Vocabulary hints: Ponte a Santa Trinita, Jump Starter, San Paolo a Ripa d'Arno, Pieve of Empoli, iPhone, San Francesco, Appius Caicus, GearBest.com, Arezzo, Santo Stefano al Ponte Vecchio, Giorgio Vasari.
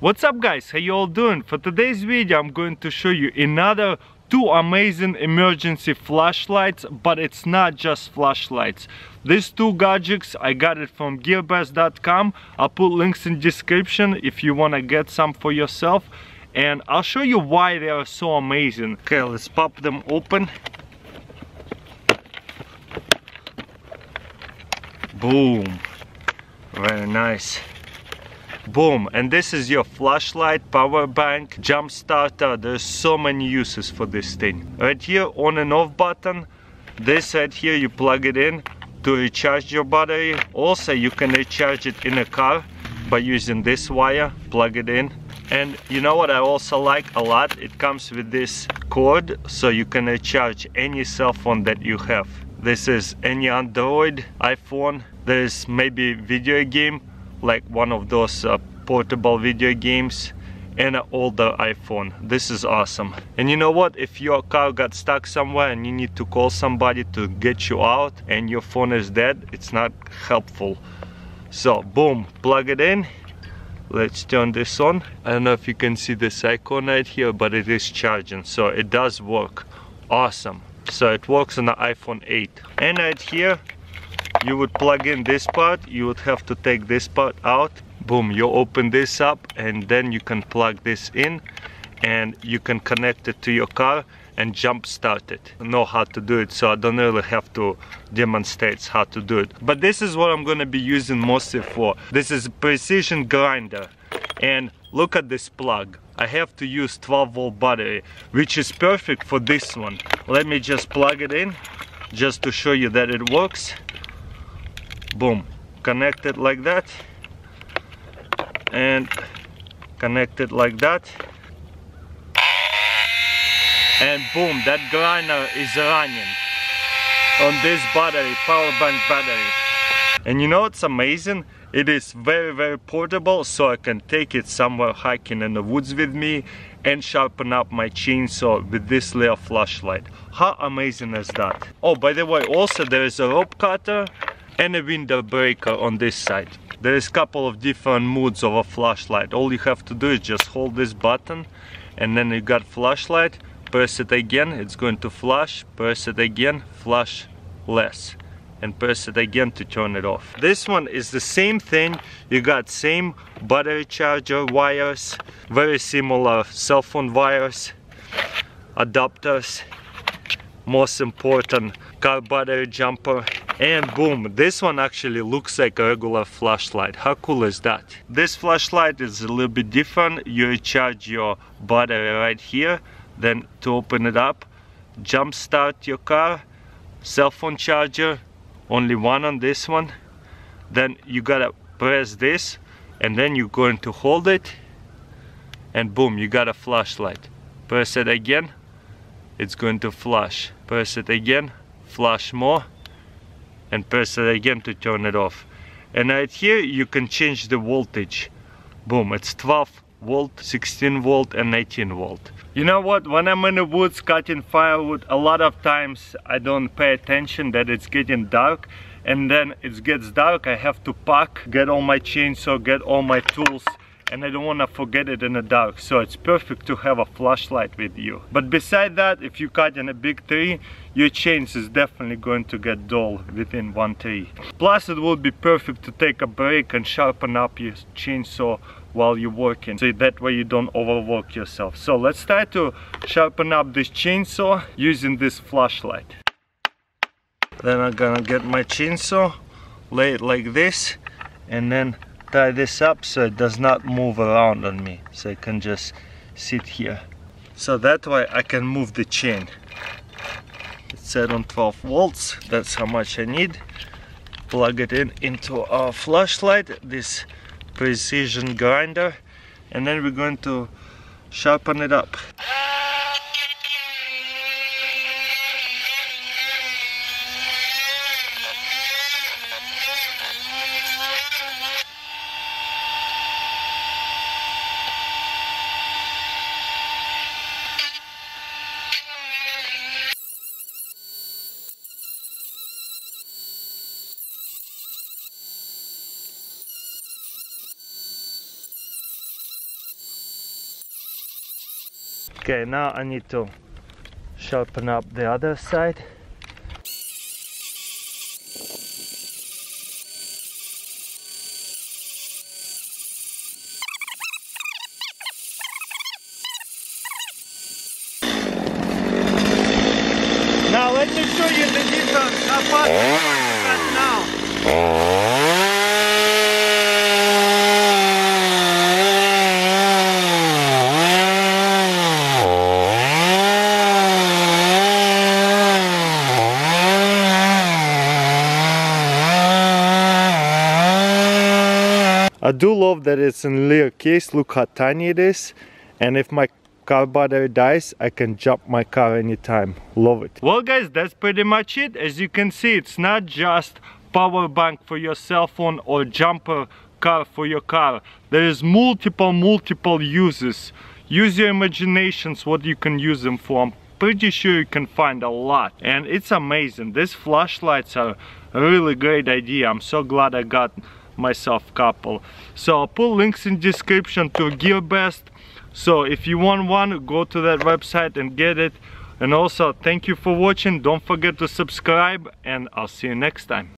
What's up guys, how you all doing? For today's video I'm going to show you another two amazing emergency flashlights, but it's not just flashlights. These two gadgets I got it from GearBest.com. I'll put links in description if you want to get some for yourself, and I'll show you why they are so amazing. Okay, let's pop them open. Boom, very nice. Boom, and this is your flashlight, power bank, jump starter. There's so many uses for this thing. Right here, on and off button. This right here, you plug it in to recharge your battery. Also, you can recharge it in a car by using this wire, plug it in. And you know what I also like a lot? It comes with this cord, so you can recharge any cell phone that you have. This is any Android, iPhone. There's maybe video game, like one of those portable video games, and an older iPhone. This is awesome. And you know what, if your car got stuck somewhere and you need to call somebody to get you out and your phone is dead, it's not helpful. So boom, plug it in. Let's turn this on. I don't know if you can see this icon right here, but it is charging, so it does work. Awesome. So it works on the iPhone 8. And right here you would plug in this part, you would have to take this part out. Boom, you open this up and then you can plug this in and you can connect it to your car and jump start it. I know how to do it, so I don't really have to demonstrate how to do it. But this is what I'm gonna be using mostly for. This is a precision grinder, and look at this plug. I have to use 12-volt battery, which is perfect for this one. Let me just plug it in just to show you that it works. Boom, connect it like that and connect it like that, and boom, that grinder is running on this battery, power bank battery. And you know what's amazing? It is very, very portable, so I can take it somewhere hiking in the woods with me and sharpen up my chainsaw with this little flashlight. How amazing is that? Oh, by the way, also there is a rope cutter and a window breaker on this side. There is a couple of different modes of a flashlight. All you have to do is just hold this button and then you got flashlight, press it again, it's going to flash, press it again, flash less, and press it again to turn it off. This one is the same thing. You got same battery charger wires, very similar cell phone wires, adapters, most important car battery jumper. And boom, this one actually looks like a regular flashlight. How cool is that? This flashlight is a little bit different. You recharge your battery right here, then to open it up, jump start your car, cell phone charger, only one on this one. Then you gotta press this and then you're going to hold it and boom, you got a flashlight. Press it again, it's going to flash. Press it again, flash more, and press it again to turn it off. And right here you can change the voltage. Boom, it's 12 volt, 16 volt, and 18 volt. You know what, when I'm in the woods cutting firewood, a lot of times I don't pay attention that it's getting dark, and then it gets dark, I have to pack, get all my chainsaw, get all my tools, and I don't want to forget it in the dark. So it's perfect to have a flashlight with you. But beside that, if you cut in a big tree, your chains is definitely going to get dull within one tree. Plus it would be perfect to take a break and sharpen up your chainsaw while you're working, so that way you don't overwork yourself. So let's try to sharpen up this chainsaw using this flashlight. Then I'm gonna get my chainsaw, lay it like this, and then tie this up so it does not move around on me, so I can just sit here. So that way I can move the chain. It's set on 12 volts, that's how much I need. Plug it in into our flashlight, this precision grinder, and then we're going to sharpen it up. Okay, now I need to sharpen up the other side. Now let me show you the difference apart right now. I do love that it's in Leo case, look how tiny it is, and if my car battery dies I can jump my car anytime. Love it. Well guys, that's pretty much it. As you can see, it's not just power bank for your cell phone or jumper car for your car. There is multiple uses. Use your imaginations what you can use them for. I'm pretty sure you can find a lot, and it's amazing. These flashlights are a really great idea. I'm so glad I got myself couple. So I'll put links in description to GearBest, so if you want one, go to that website and get it. And also, thank you for watching, don't forget to subscribe, and I'll see you next time.